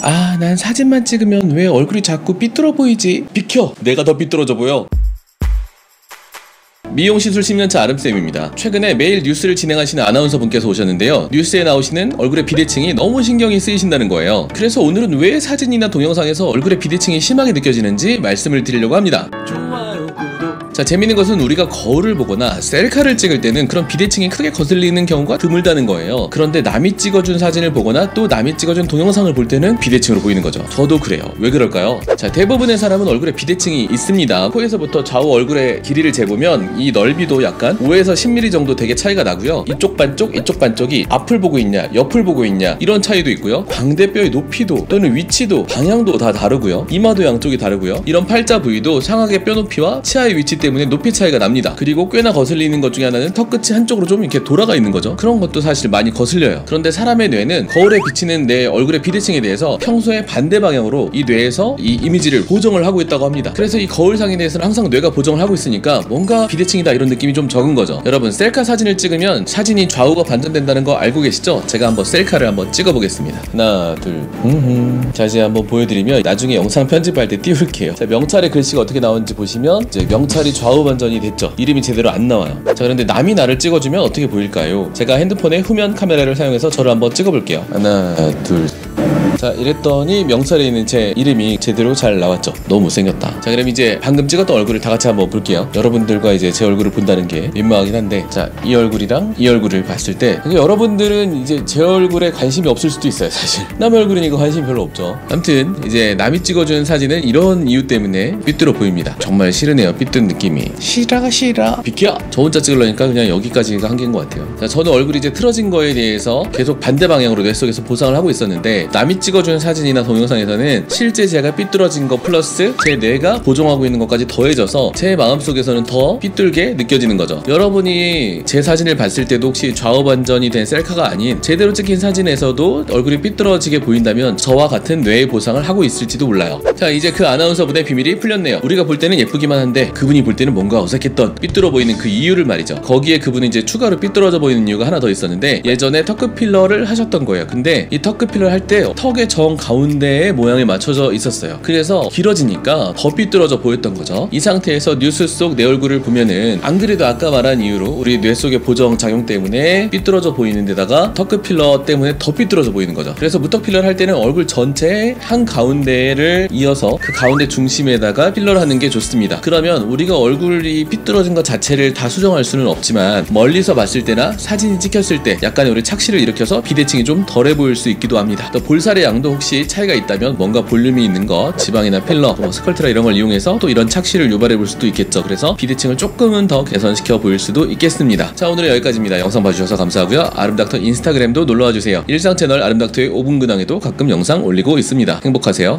아, 난 사진만 찍으면 왜 얼굴이 자꾸 삐뚤어 보이지? 비켜! 내가 더 삐뚤어져 보여. 미용시술 10년차 아름쌤입니다. 최근에 매일 뉴스를 진행하시는 아나운서분께서 오셨는데요, 뉴스에 나오시는 얼굴의 비대칭이 너무 신경이 쓰이신다는 거예요. 그래서 오늘은 왜 사진이나 동영상에서 얼굴의 비대칭이 심하게 느껴지는지 말씀을 드리려고 합니다. 자, 재밌는 것은 우리가 거울을 보거나 셀카를 찍을 때는 그런 비대칭이 크게 거슬리는 경우가 드물다는 거예요. 그런데 남이 찍어준 사진을 보거나 또 남이 찍어준 동영상을 볼 때는 비대칭으로 보이는 거죠. 저도 그래요. 왜 그럴까요? 자, 대부분의 사람은 얼굴에 비대칭이 있습니다. 코에서부터 좌우 얼굴의 길이를 재보면 이 넓이도 약간 5에서 10mm 정도 되게 차이가 나고요. 이쪽 반쪽, 이쪽 반쪽이 앞을 보고 있냐, 옆을 보고 있냐 이런 차이도 있고요. 광대뼈의 높이도 또는 위치도 방향도 다 다르고요. 이마도 양쪽이 다르고요. 이런 팔자 부위도 상악의 뼈 높이와 치아의 위치 때문에 높이 차이가 납니다. 그리고 꽤나 거슬리는 것 중에 하나는 턱끝이 한쪽으로 좀 이렇게 돌아가 있는 거죠. 그런 것도 사실 많이 거슬려요. 그런데 사람의 뇌는 거울에 비치는 내 얼굴의 비대칭에 대해서 평소에 반대 방향으로 이 뇌에서 이 이미지를 보정을 하고 있다고 합니다. 그래서 이 거울상에 대해서는 항상 뇌가 보정을 하고 있으니까 뭔가 비대칭이다 이런 느낌이 좀 적은 거죠. 여러분, 셀카 사진을 찍으면 사진이 좌우가 반전된다는 거 알고 계시죠? 제가 한번 셀카를 한번 찍어보겠습니다. 하나, 둘, 자, 이제 한번 보여드리면 나중에 영상 편집할 때 띄울게요. 자, 명찰의 글씨가 어떻게 나오는지 보시면 이제 명찰이 좌우 반전이 됐죠. 이름이 제대로 안 나와요. 자, 그런데 남이 나를 찍어주면 어떻게 보일까요? 제가 핸드폰의 후면 카메라를 사용해서 저를 한번 찍어볼게요. 하나, 둘. 자, 이랬더니 명찰에 있는 제 이름이 제대로 잘 나왔죠. 너무 못생겼다. 자, 그럼 이제 방금 찍었던 얼굴을 다 같이 한번 볼게요. 여러분들과 이제 제 얼굴을 본다는 게 민망하긴 한데, 자, 이 얼굴이랑 이 얼굴을 봤을 때 여러분들은 이제 제 얼굴에 관심이 없을 수도 있어요. 사실 남의 얼굴이니까 관심이 별로 없죠. 아무튼 이제 남이 찍어준 사진은 이런 이유 때문에 삐뚤어 보입니다. 정말 싫으네요. 삐뚤 느낌이. 싫어. 비켜. 저 혼자 찍으려니까 그냥 여기까지가 한계인 것 같아요. 자, 저는 얼굴이 이제 틀어진 거에 대해서 계속 반대 방향으로 뇌 속에서 보상을 하고 있었는데, 남이 찍어준 사진이나 동영상에서는 실제 제가 삐뚤어진 거 플러스 제 뇌가 보정하고 있는 것까지 더해져서 제 마음속에서는 더 삐뚤게 느껴지는 거죠. 여러분이 제 사진을 봤을 때도 혹시 좌우 반전이 된 셀카가 아닌 제대로 찍힌 사진에서도 얼굴이 삐뚤어지게 보인다면 저와 같은 뇌의 보상을 하고 있을지도 몰라요. 자, 이제 그 아나운서분의 비밀이 풀렸네요. 우리가 볼 때는 예쁘기만 한데 그분이 볼 때는 뭔가 어색했던 삐뚤어 보이는 그 이유를 말이죠. 거기에 그분이 이제 추가로 삐뚤어져 보이는 이유가 하나 더 있었는데, 예전에 턱끝 필러를 하셨던 거예요. 근데 이 턱끝 필러를 할 때 턱의 정 가운데의 모양에 맞춰져 있었어요. 그래서 길어지니까 더 삐뚤어져 보였던 거죠. 이 상태에서 뉴스 속 내 얼굴을 보면은 안 그래도 아까 말한 이유로 우리 뇌 속의 보정 작용 때문에 삐뚤어져 보이는 데다가 턱끝 필러 때문에 더 삐뚤어져 보이는 거죠. 그래서 무턱 필러를 할 때는 얼굴 전체의 한 가운데를 이어서 그 가운데 중심에다가 필러를 하는 게 좋습니다. 그러면 우리가 얼굴이 삐뚤어진 것 자체를 다 수정할 수는 없지만 멀리서 봤을 때나 사진이 찍혔을 때 약간의 우리 착시를 일으켜서 비대칭이 좀 덜해 보일 수 있기도 합니다. 또 볼살의 양도 혹시 차이가 있다면 뭔가 볼륨이 있는 것, 지방이나 필러, 뭐 스컬트라 이런 걸 이용해서 또 이런 착시를 유발해 볼 수도 있겠죠. 그래서 비대칭을 조금은 더 개선시켜 보일 수도 있겠습니다. 자, 오늘은 여기까지입니다. 영상 봐주셔서 감사하고요. 아름닥터 인스타그램도 놀러와주세요. 일상 채널 아름닥터의 5분 근황에도 가끔 영상 올리고 있습니다. 행복하세요.